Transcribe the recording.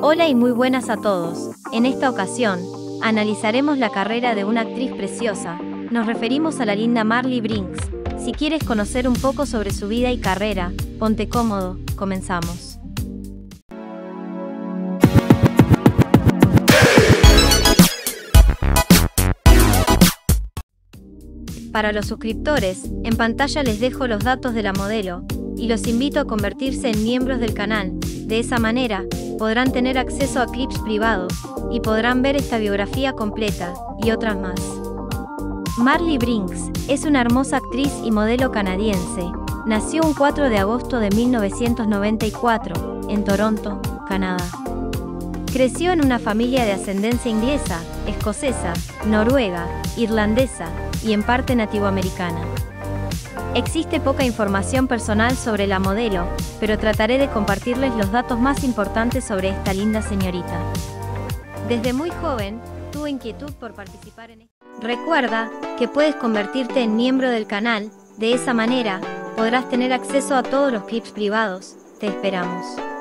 Hola y muy buenas a todos. En esta ocasión, analizaremos la carrera de una actriz preciosa. Nos referimos a la linda Marley Brinks. Si quieres conocer un poco sobre su vida y carrera, ponte cómodo, comenzamos. Para los suscriptores, en pantalla les dejo los datos de la modelo, y los invito a convertirse en miembros del canal. De esa manera, podrán tener acceso a clips privados, y podrán ver esta biografía completa, y otras más. Marley Brinks es una hermosa actriz y modelo canadiense. Nació un 4 de agosto de 1994, en Toronto, Canadá. Creció en una familia de ascendencia inglesa, escocesa, noruega, irlandesa, y en parte nativoamericana. Existe poca información personal sobre la modelo, pero trataré de compartirles los datos más importantes sobre esta linda señorita. Desde muy joven, tuvo inquietud por participar en esta. Recuerda que puedes convertirte en miembro del canal, de esa manera, podrás tener acceso a todos los clips privados. Te esperamos.